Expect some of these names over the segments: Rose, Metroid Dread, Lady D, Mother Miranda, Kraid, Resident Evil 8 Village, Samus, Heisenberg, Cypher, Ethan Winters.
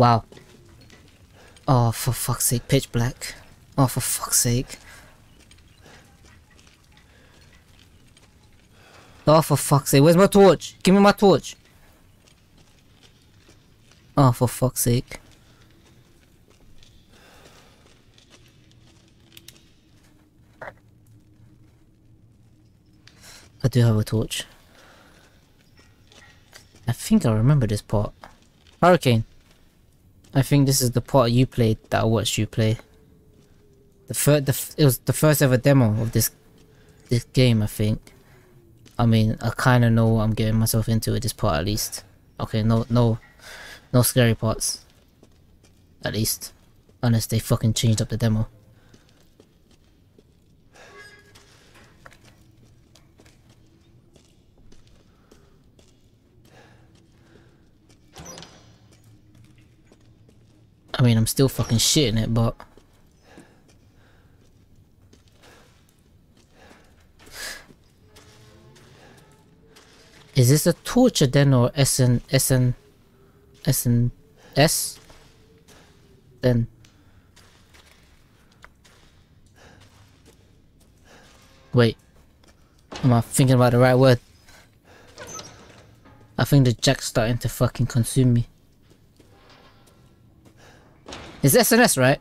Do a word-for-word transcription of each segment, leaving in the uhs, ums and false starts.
Wow. Oh, for fuck's sake, pitch black. Oh, for fuck's sake. Oh, for fuck's sake, where's my torch? Give me my torch. Oh, for fuck's sake. I do have a torch. I think I remember this part. Hurricane. I think this is the part you played that I watched you play. The first, the f it was the first ever demo of this, this game. I think. I mean, I kind of know what I'm getting myself into at this part, at least. Okay, no, no, no scary parts. At least, unless they fucking changed up the demo. I mean, I'm still fucking shitting it, but is this a torture then, or SN SN SN S then? Wait, am I thinking about the right word? I think the jack's starting to fucking consume me. It's S N S, right?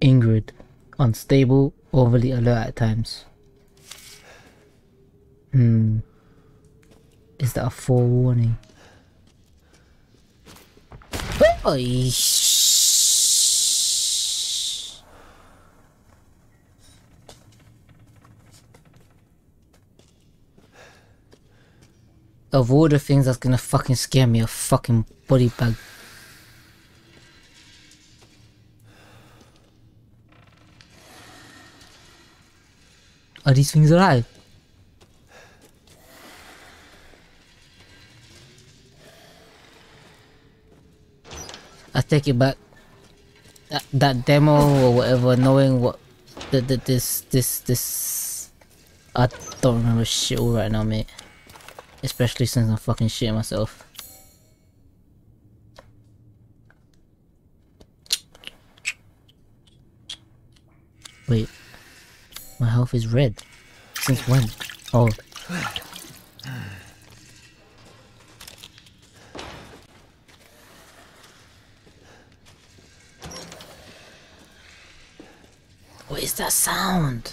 Ingrid, unstable, overly alert at times. Hmm. Is that a forewarning? Oh, of all the things that's gonna fucking scare me, a fucking body bag. Are these things alive? I take it back. That, that demo or whatever, knowing what the, the, this this this I don't remember shit all right now, mate. Especially since I'm fucking shitting myself. Wait. My health is red. Since when? Oh. What is that sound?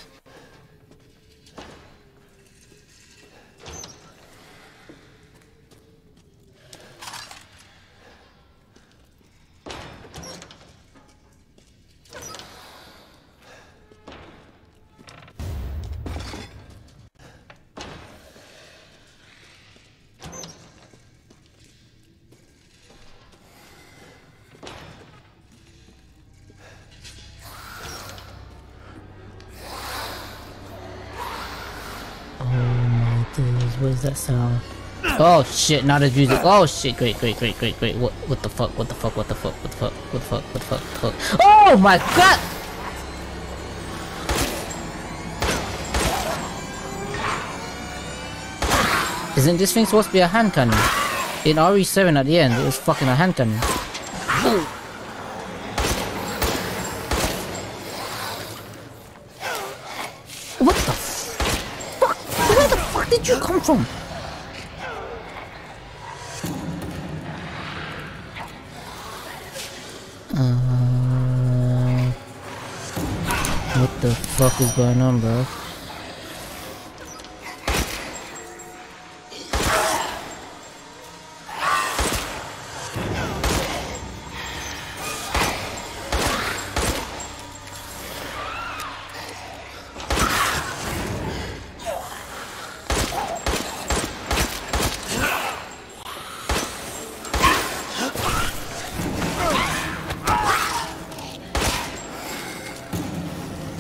What is that sound? Oh shit, not as music. Oh shit, great, great, great, great, great. What what the fuck? What the fuck? What the fuck? What the fuck? What the fuck? What the fuck? What the fuck? Oh my god! Isn't this thing supposed to be a hand cannon? In R E seven at the end, it was fucking a hand cannon. Oh. Where did you come from? Uh, what the fuck is going on, bro?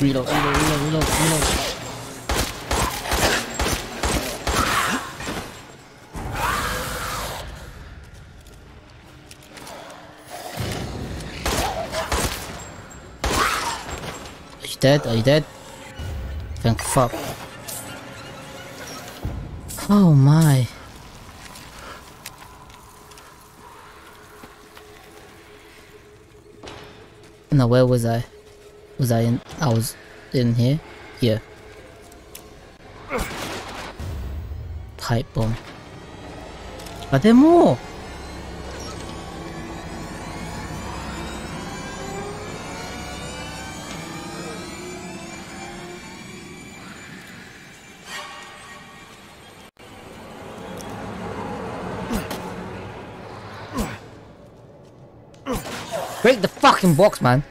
Reload, reload, reload, reload, reload. Are you dead? Are you dead? Thank fuck. Oh my. No, where was I? Was I in? I was in here? Here. Pipe bomb. Are there more? Break the fucking box, man.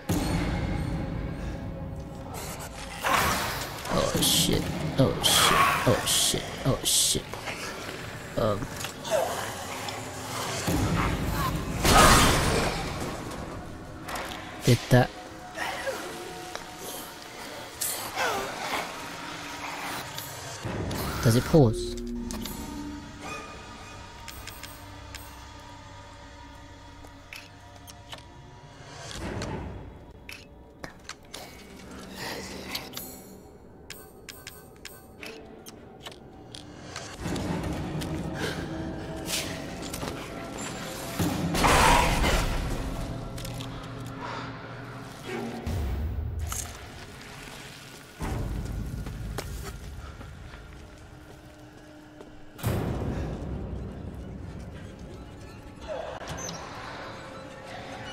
Oh shit. Oh shit. Oh shit. Oh shit. Um. Did that. Does it pause?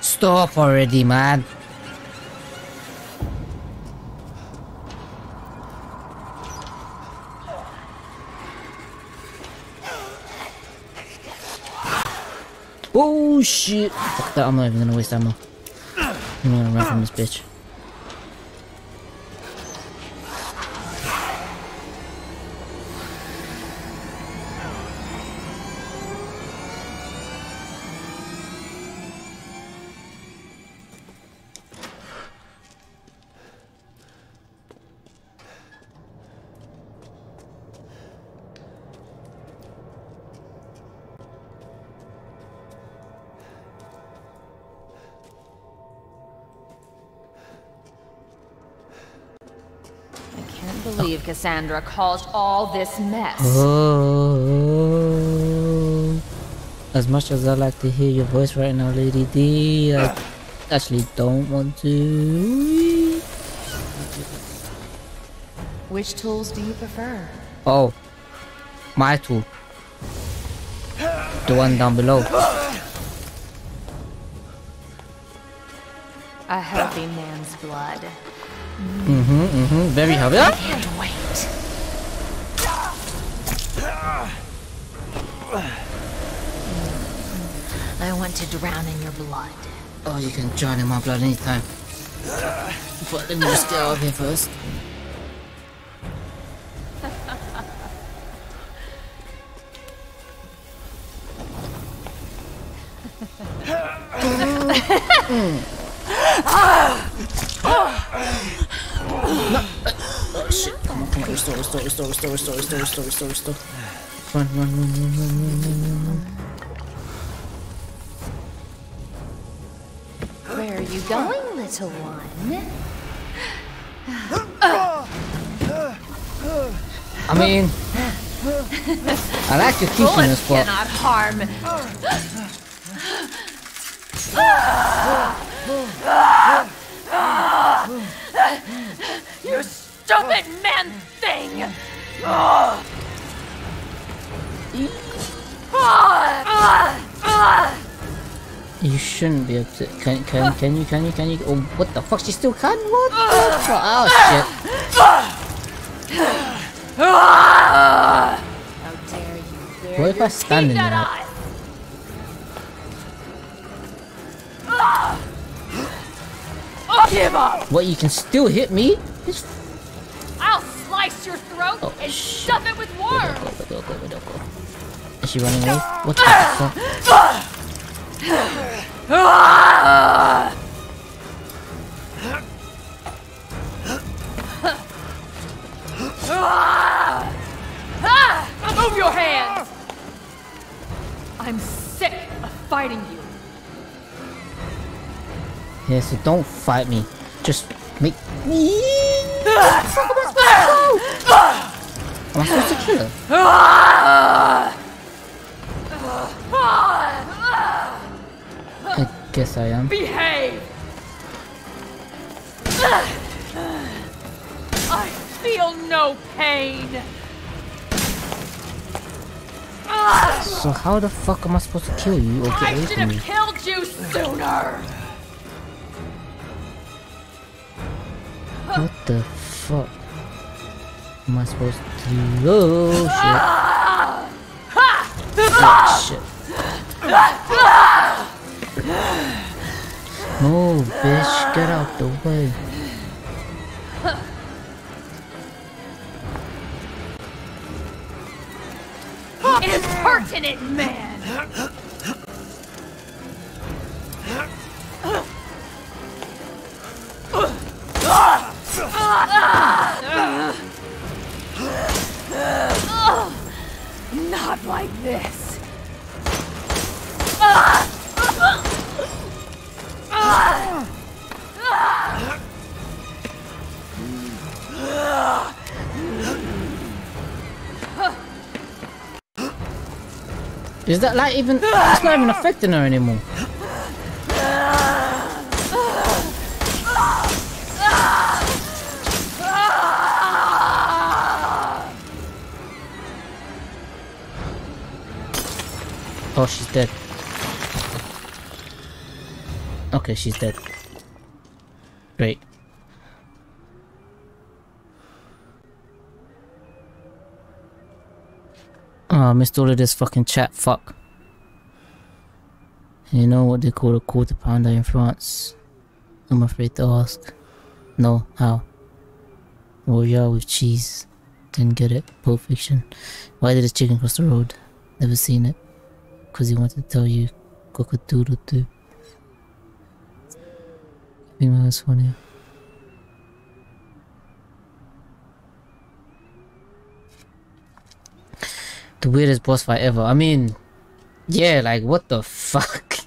Stop already, man. Oh shit. Fuck that, I'm not even gonna waste ammo. I'm gonna run from this bitch. Cassandra caused all this mess. Oh, as much as I like to hear your voice right now, Lady D, I actually don't want to. Which tools do you prefer? Oh, my tool. The one down below. A healthy man's blood. Mm-hmm, mm-hmm, very heavy. I can't wait. I want to drown in your blood. Oh, you can drown in my blood anytime. But let me just get out of here first. Restore, restore, restore, restore, restore, restore, restore. Run, run, run, run, run, run, run. Where are you going, little one? I mean, I like your teaching in this spot. Cannot harm. You stupid man! You shouldn't be upset. Can can can you can you can you? Oh, what the fuck? She still can? What? The fuck? Oh shit! How dare you? What if I stand in that? Give up! What? You can still hit me? It's your throat oh, and shove it with worms. Go, go, go, go, go, go. Is she running away? What the fuck? Yeah, so don't fight me. Just make me. Am I supposed to kill her? I guess I am. Behave! I feel no pain. So how the fuck am I supposed to kill you or get away from you? I should have killed you sooner. What the fuck am I supposed to do? Oh shit! Oh shit! No, bitch, get out the way! Impertinent man! Not like this. Is that light even? It's not even affecting her anymore. Oh, she's dead. Okay, she's dead. Great. Oh, I missed all of this fucking chat, fuck. You know what they call a quarter pounder in France? I'm afraid to ask. No, how? Royale with cheese. Didn't get it. Pulp Fiction. Why did this chicken cross the road? Never seen it. Cause he wanted to tell you cock-a-doodle-doo. I think that was funny. The weirdest boss fight ever. I mean, yeah, like what the fuck?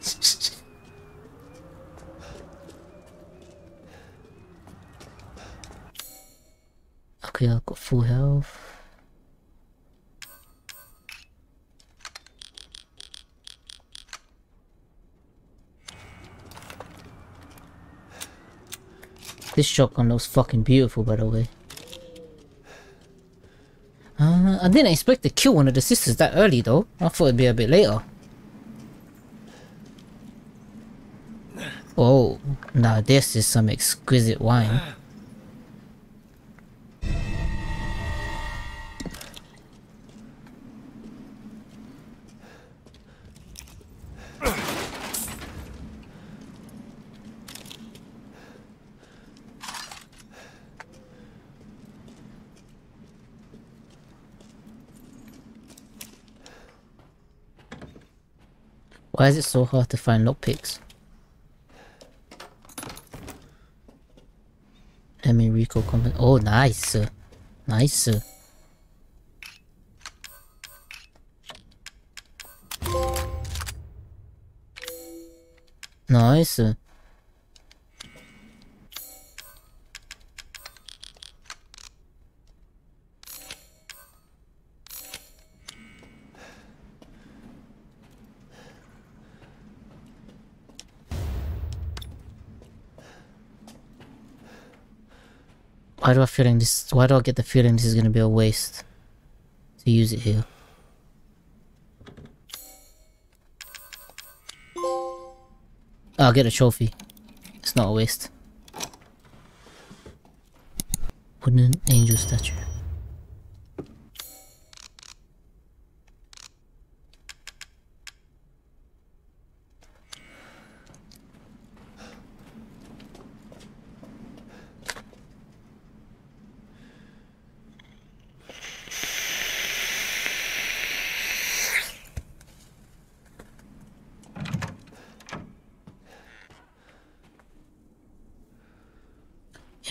Okay, I've got full health. This shotgun looks fucking beautiful, by the way. Uh, I didn't expect to kill one of the sisters that early though. I thought it'd be a bit later. Oh, now this is some exquisite wine. Why is it so hard to find lockpicks? Let me recall combat. Oh, nice! Nice! Nice! Why do I feeling this? Why do I get the feeling this is gonna be a waste to use it here? Oh, I'll get a trophy. It's not a waste. Wooden angel statue.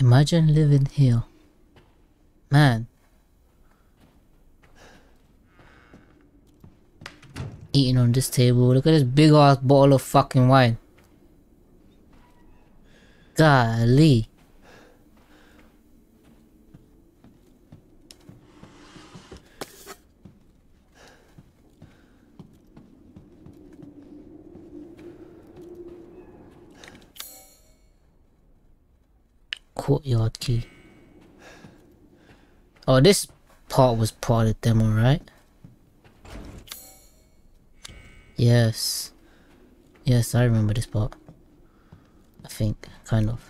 Imagine living here. Man. Eating on this table. Look at this big ass bottle of fucking wine. Golly. Courtyard key. Oh, this part was part of the demo, right? Yes. Yes, I remember this part. I think, kind of.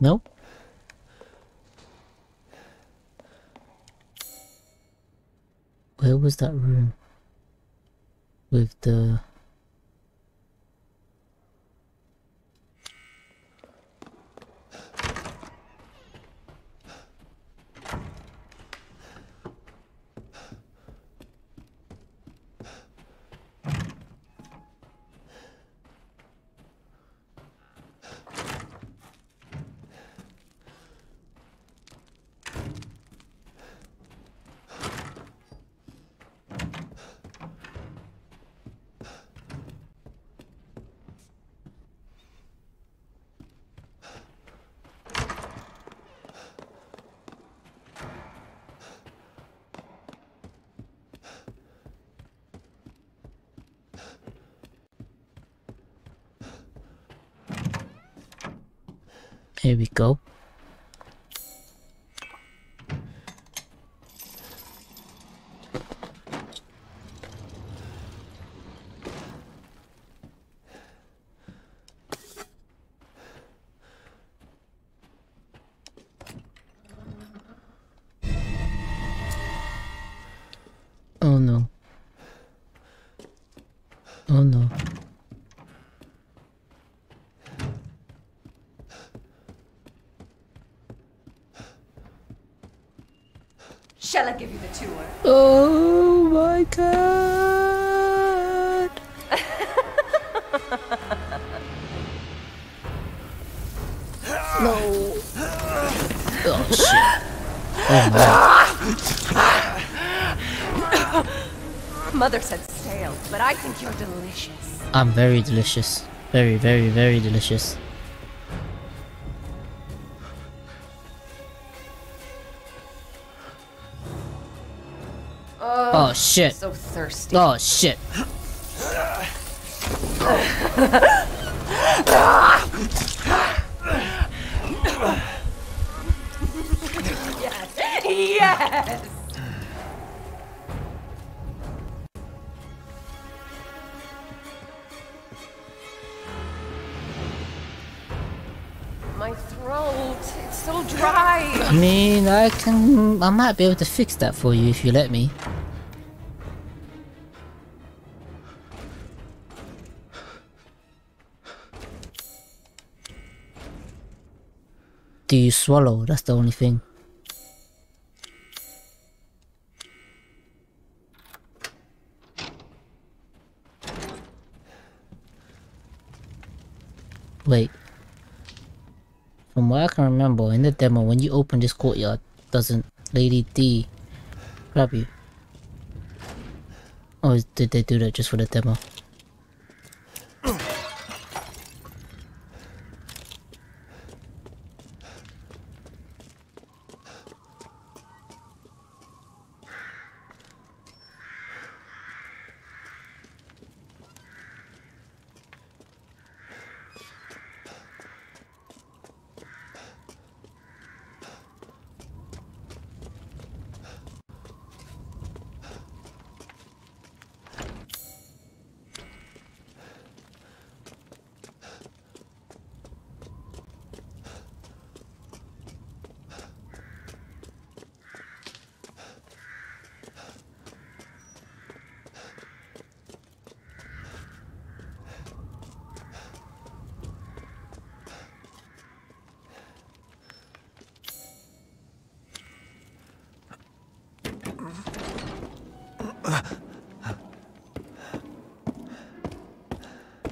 No? Where was that room? With the... Here we go. Oh no. Oh no. Shall I give you the tour? Oh my god! No! Oh shit! Oh my! Mother said stale, but I think you're delicious. I'm very delicious. Very, very, very delicious. Oh shit. So thirsty. Oh shit. Yes. Yes. My throat, it's so dry. I mean, I can I might be able to fix that for you if you let me. Do you swallow? That's the only thing. Wait. From what I can remember, in the demo, when you open this courtyard, doesn't Lady D grab you? Or did they do that just for the demo?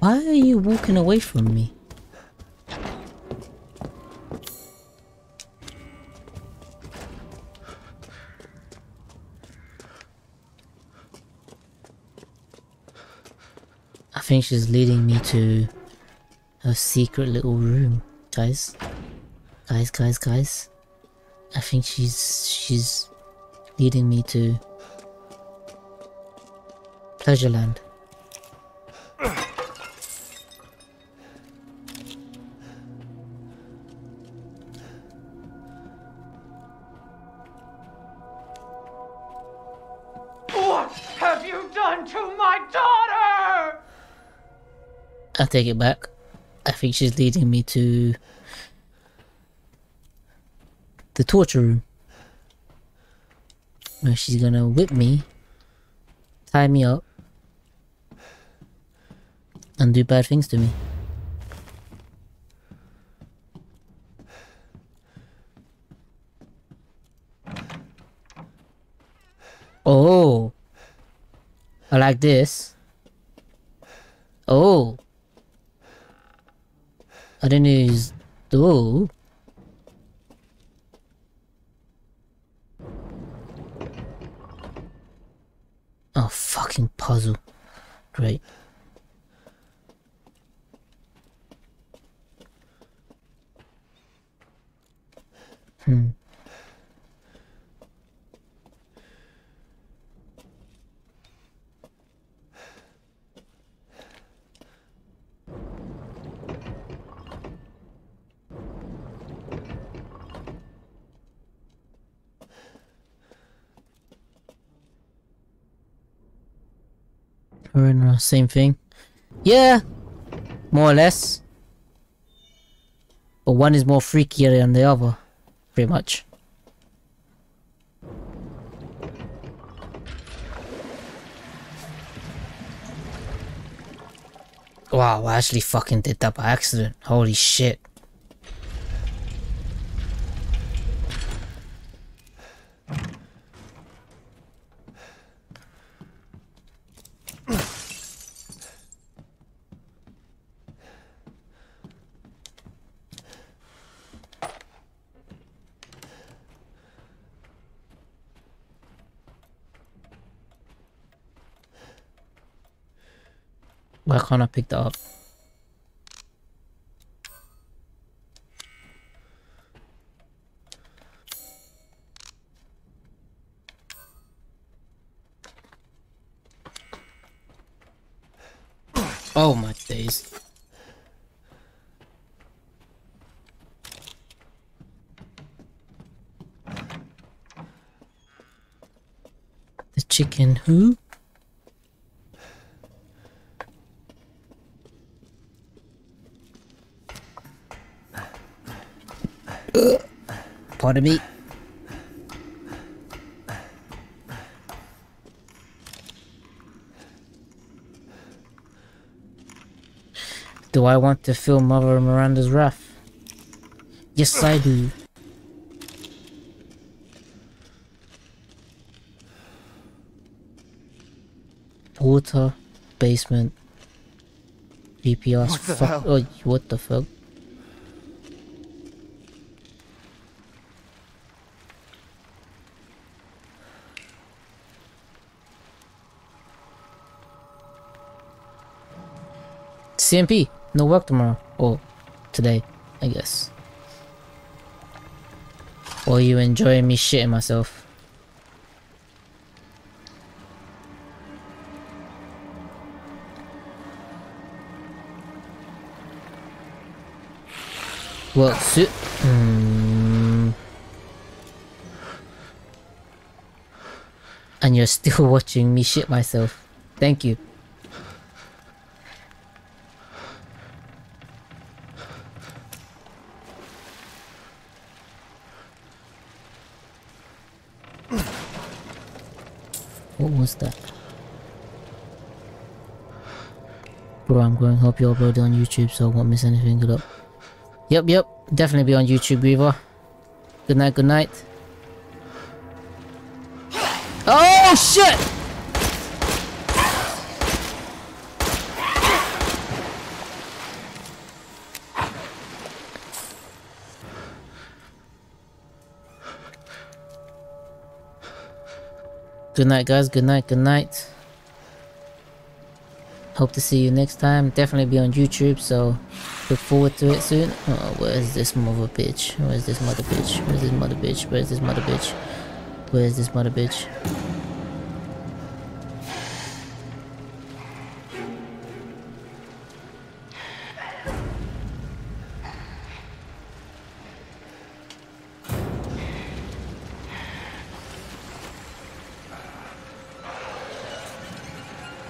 Why are you walking away from me? I think she's leading me to her secret little room. Guys. Guys, guys, guys. I think she's she's leading me to Pleasureland. What have you done to my daughter? I take it back. I think she's leading me to the torture room, where she's gonna whip me, tie me up, and do bad things to me. Oh, I like this. Oh, I didn't use the. Oh, fucking puzzle. Great. Hmm. We're in the same thing. Yeah, more or less. But one is more freakier than the other, pretty much. Wow, I actually fucking did that by accident. Holy shit. Why can't I pick that up? Oh my days. The chicken who? Pardon me. Do I want to feel Mother Miranda's wrath? Yes, I do. Water, basement, G P S. Fuck. Oh, what the fuck? C M P, no work tomorrow, or today, I guess. Or you enjoying me shitting myself? Well, so mm. And you're still watching me shit myself. Thank you. What's that? Bro, I'm going. Hope you're uploaded on YouTube so I won't miss anything. Good up. Yep, yep. Definitely be on YouTube, Griever. Good night, good night. Oh, shit! Good night, guys. Good night. Good night. Hope to see you next time. Definitely be on YouTube, so look forward to it soon. Oh, where is this mother bitch? Where is this mother bitch? Where is this mother bitch? Where is this mother bitch? Where is this mother bitch?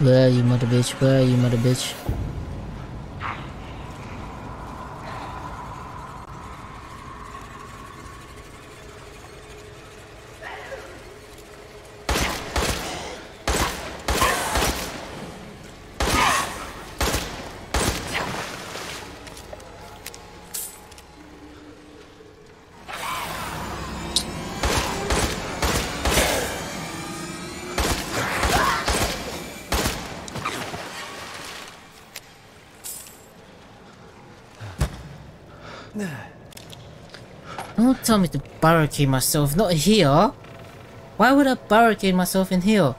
Where are you, mother bitch? Where are you, mother bitch? Don't tell me to barricade myself, not here! Why would I barricade myself in here?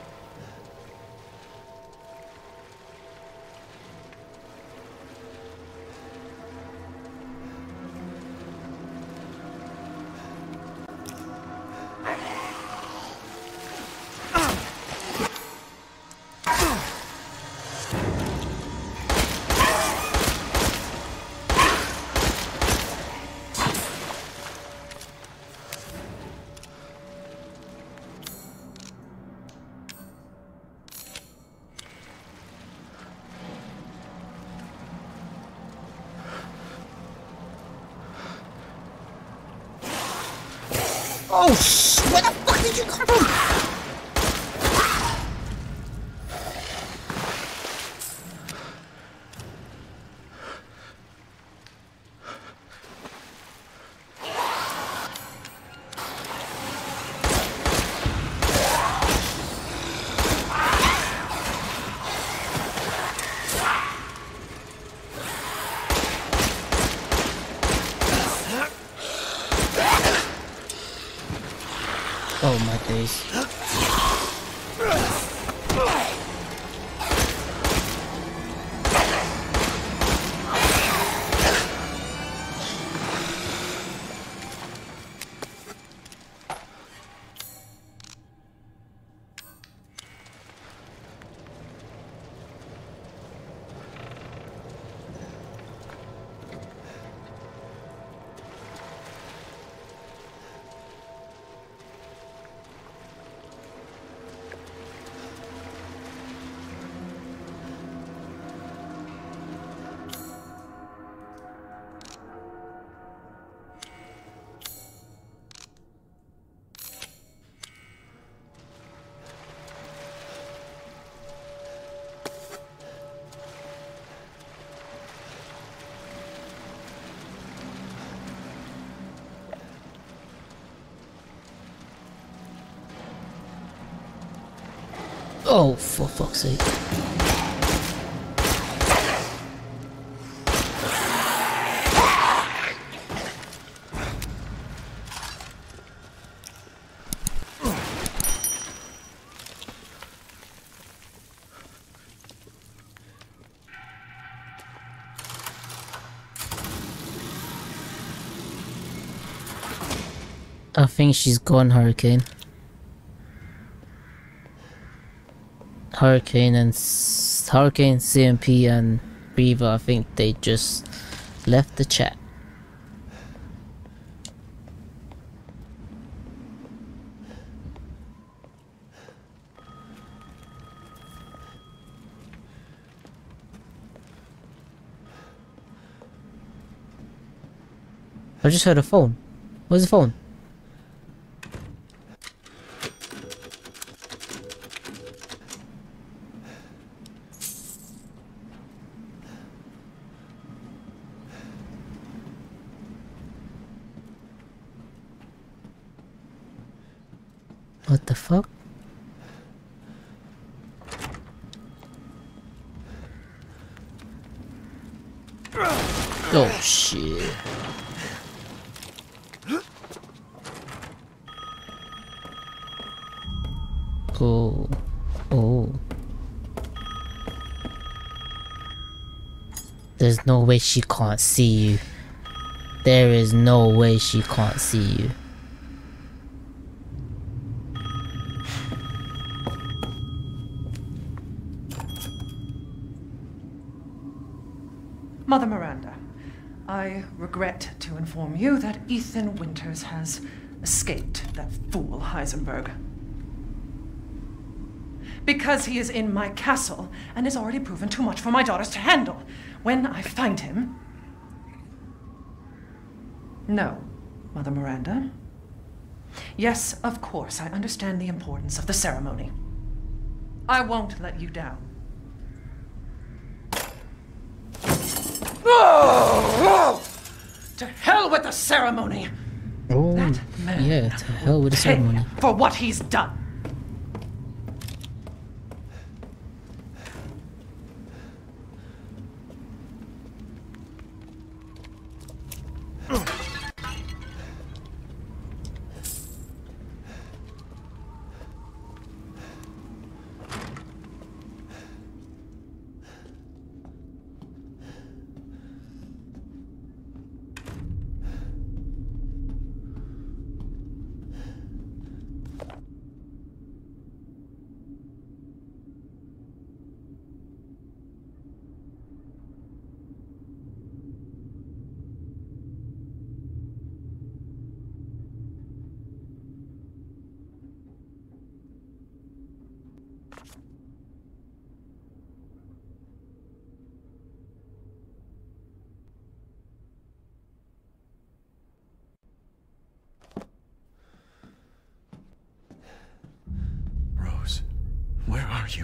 Oh, where the fuck did you come from? Oh my days. Oh, for fuck's sake. I think she's gone, Hurricane. Hurricane and Hurricane, C M P and Reva, I think they just left the chat. I just heard a phone. Where's the phone? What the fuck? Oh shit. Cool. Oh. There's no way she can't see you. There is no way she can't see you. Mother Miranda, I regret to inform you that Ethan Winters has escaped that fool Heisenberg. Because he is in my castle and has already proven too much for my daughters to handle. When I find him... No, Mother Miranda. Yes, of course, I understand the importance of the ceremony. I won't let you down. Oh, oh! To hell with the ceremony! Oh, that man yeah, to hell with the ceremony. For what he's done.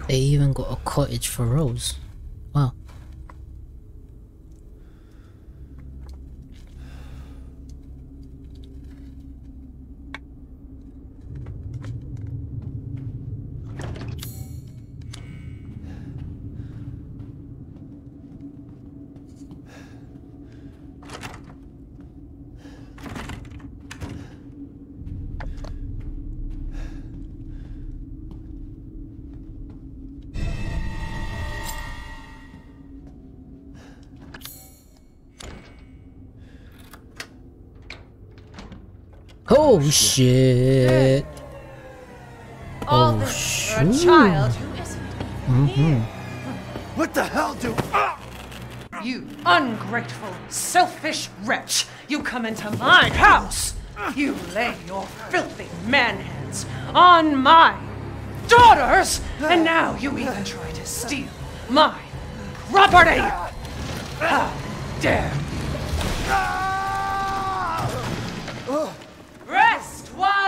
They even got a cottage for Rose. Wow. Oh shit! All oh shit! A child who isn't mm-hmm. here. What the hell do uh, you ungrateful, selfish wretch? You come into my house. You lay your filthy man hands on my daughters, and now you even try to steal my property. How dare you!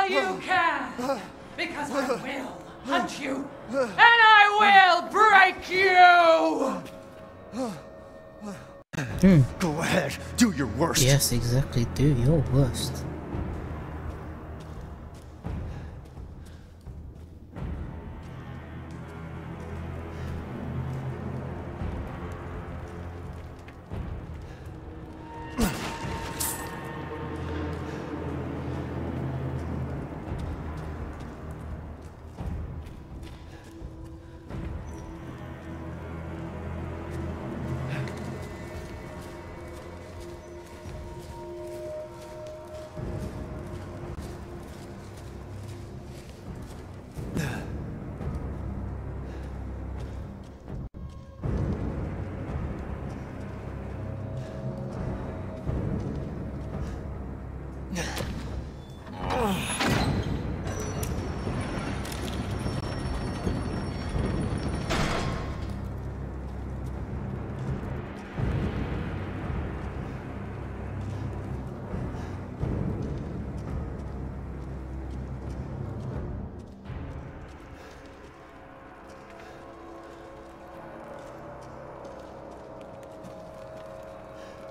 You can, because I will hunt you, and I will break you! Mm. Go ahead, do your worst! Yes, exactly, do your worst.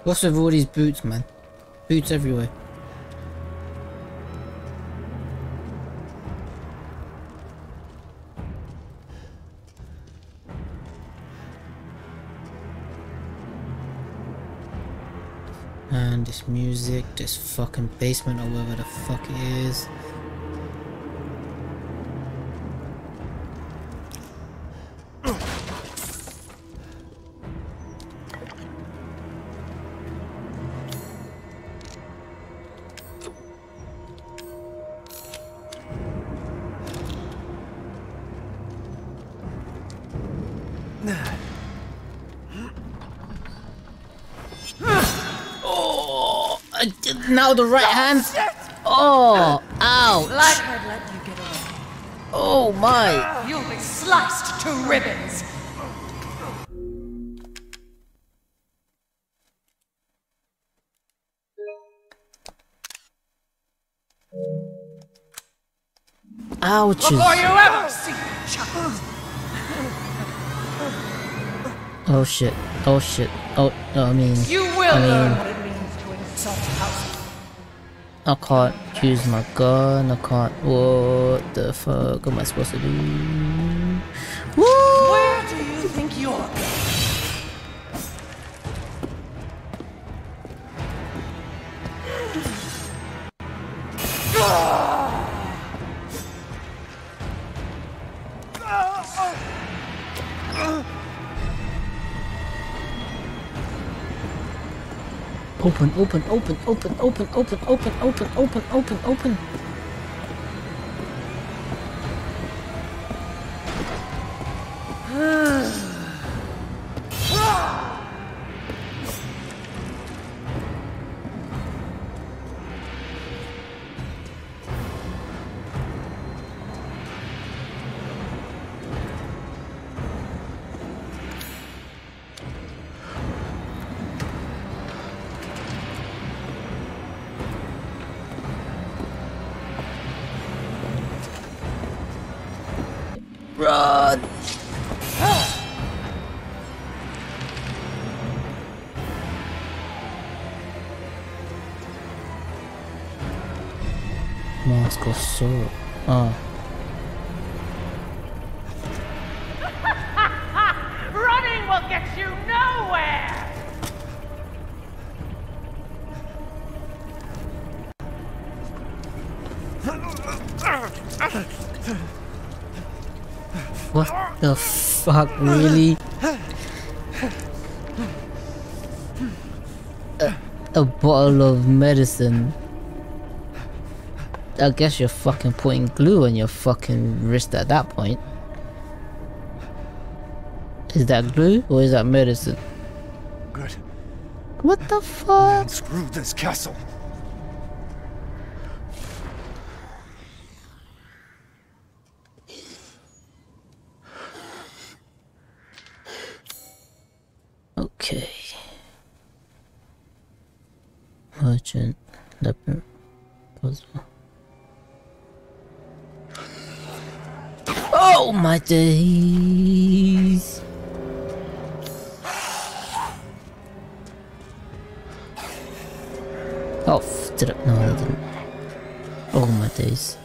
What's with all these boots, man? Boots everywhere. And this music, this fucking basement or whatever the fuck it is. now the right hand. Oh, ouch. Like I'd let you get away. Oh my. You'll be sliced to ribbons. Ouch. Before you ever see chocolate. Oh shit. Oh shit. Oh, no, I mean. You will I mean, learn what it means to insult house. I can't use my gun. I can't. What the fuck am I supposed to do? Woo! Where do you think you're going? Open, open, open, open, open, open, open, open, open, open, open. Go so uh running will get you nowhere. What the fuck, really? a, a bottle of medicine. I guess you're fucking putting glue on your fucking wrist at that point. Is that glue or is that medicine? Good. What the fuck? Screw this castle. Okay. Merchant Leopard Puzzle. Oh my days. Oh, did I? No, I didn't. Oh my days.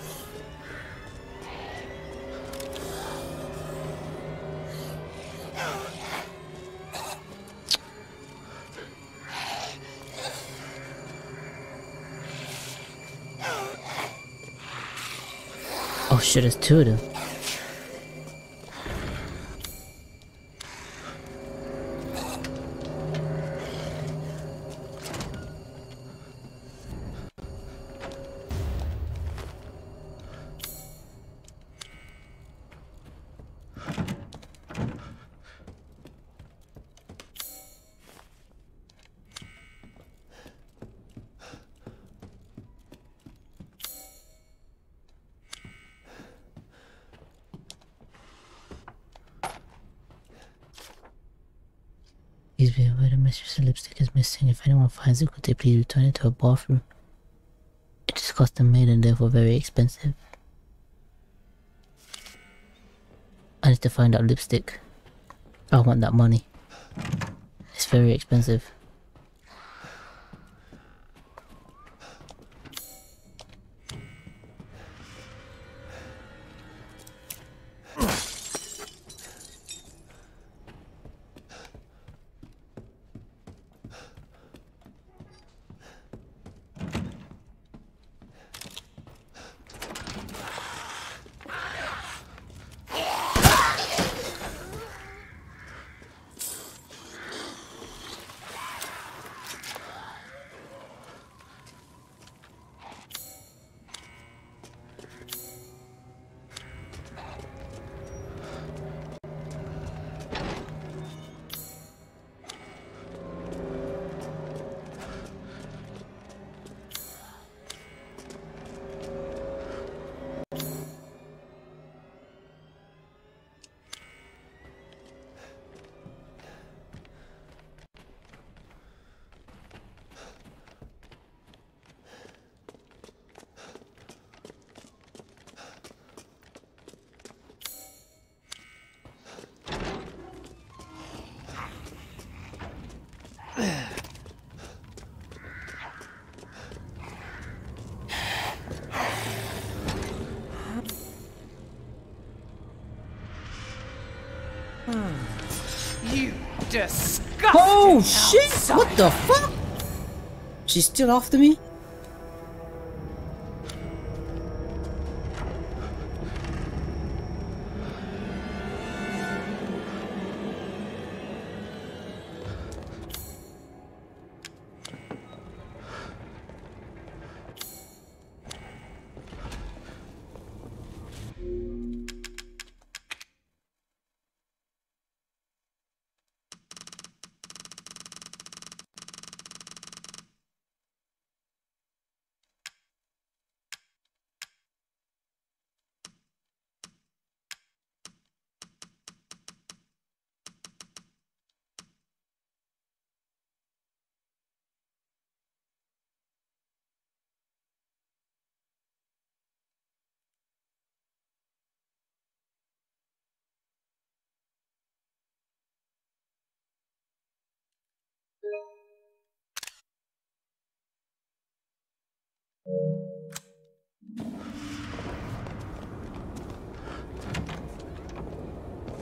Oh shit, there's two of them. If anyone finds it, could they please return it to a bathroom? It is custom made and therefore very expensive. I need to find out lipstick. I want that money. It's very expensive. disgusting. Oh shit! Outside. What the fuck? She's still after me?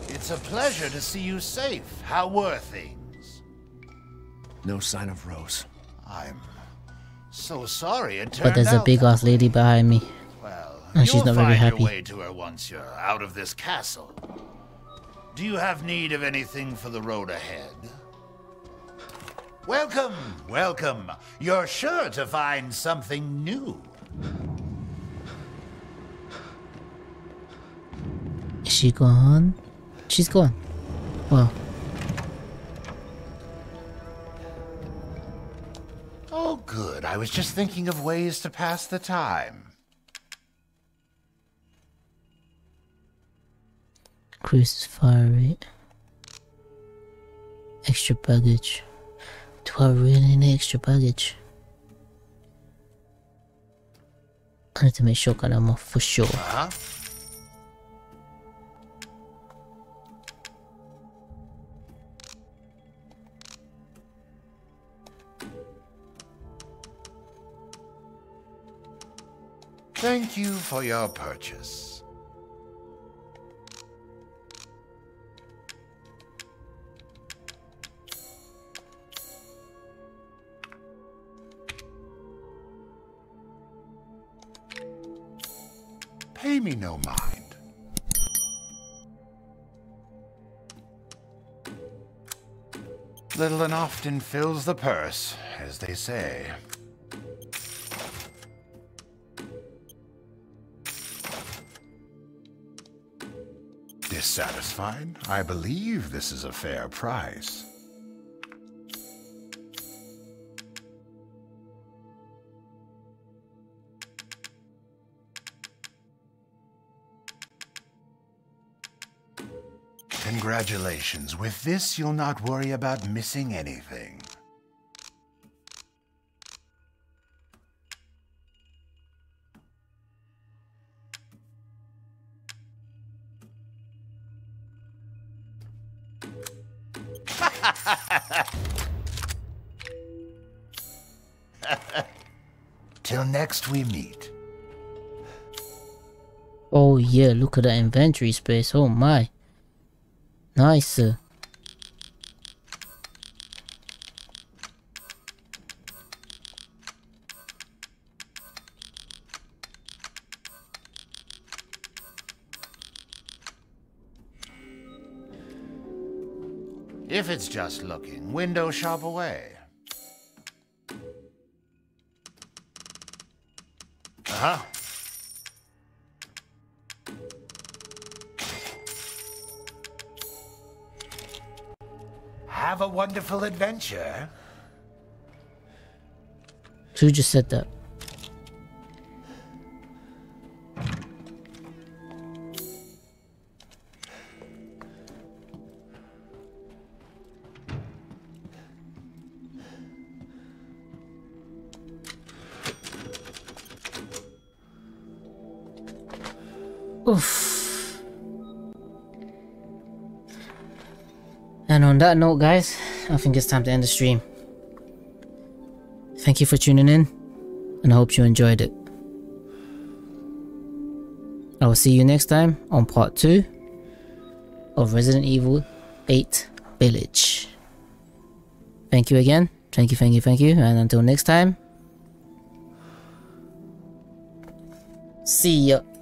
It's a pleasure to see you safe. How were things? No sign of Rose. I'm so sorry it turned out. But there's a big ass lady behind me. Well, and she's not very happy. You'll find your way to her once you're out of this castle. Do you have need of anything for the road ahead? Welcome, welcome. You're sure to find something new. Is she gone? She's gone. Well. Oh, good. I was just thinking of ways to pass the time. Cruise fire rate. Extra baggage. Do I really need extra baggage? I need to make sure that I'm off for sure. Uh-huh. Thank you for your purchase. Pay me no mind. Little and often fills the purse, as they say. Dissatisfied? I believe this is a fair price. Congratulations. With this, you'll not worry about missing anything. Till next we meet. Oh yeah, look at that inventory space. Oh my. Nice. If it's just looking, window shop away. Uh-huh. Have a wonderful adventure. Who just said that? Oof. And on that note, guys, I think it's time to end the stream. Thank you for tuning in, and I hope you enjoyed it. I will see you next time on part two of Resident Evil eight Village. Thank you again. Thank you, thank you, thank you. And until next time. See ya.